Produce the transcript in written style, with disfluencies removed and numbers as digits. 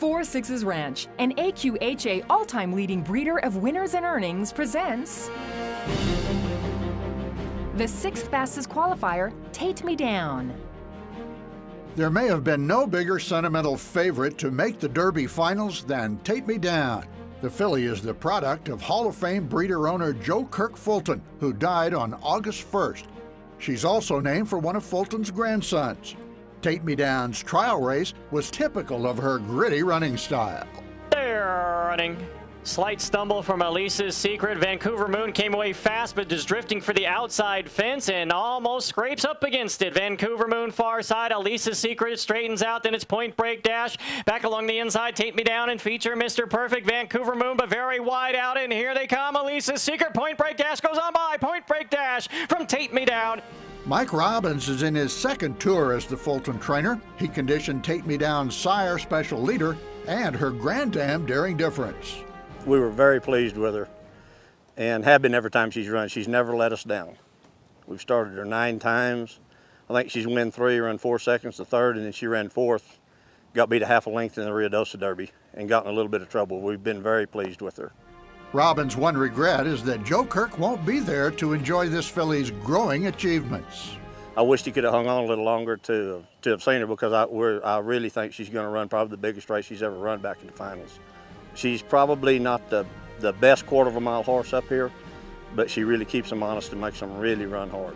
Four Sixes Ranch, an AQHA all-time leading breeder of winners and earnings, presents the sixth fastest qualifier, Tayte Me Down. There may have been no bigger sentimental favorite to make the Derby finals than Tayte Me Down. The filly is the product of Hall of Fame breeder owner Joe Kirk Fulton, who died on August 1st. She's also named for one of Fulton's grandsons. Tayte Me Down's trial race was typical of her gritty running style. They're running. Slight stumble from Elisa's Secret. Vancouver Moon came away fast, but is drifting for the outside fence and almost scrapes up against it. Vancouver Moon far side. Elisa's Secret straightens out. Then it's Point Break Dash. Back along the inside. Tayte Me Down and Feature Mr. Perfect. Vancouver Moon, but very wide out. And here they come. Elisa's Secret. Point Break Dash goes on by. Point Break Dash from Tayte Me Down. Mike Robbins is in his second tour as the Fulton trainer. He conditioned Tayte Me Down's sire, Special Leader, and her granddam, Daring Difference. We were very pleased with her and have been every time she's run. She's never let us down. We've started her 9 times. I think she's won 3, run 4 seconds the third, and then she ran 4th, got beat a half a length in the Rio Dosa Derby and got in a little bit of trouble. We've been very pleased with her. Robbins' one regret is that Joe Kirk won't be there to enjoy this filly's growing achievements. I wish he could have hung on a little longer to have seen her, because I really think she's going to run probably the biggest race she's ever run back in the finals. She's probably not the best quarter of a mile horse up here, but she really keeps them honest and makes them really run hard.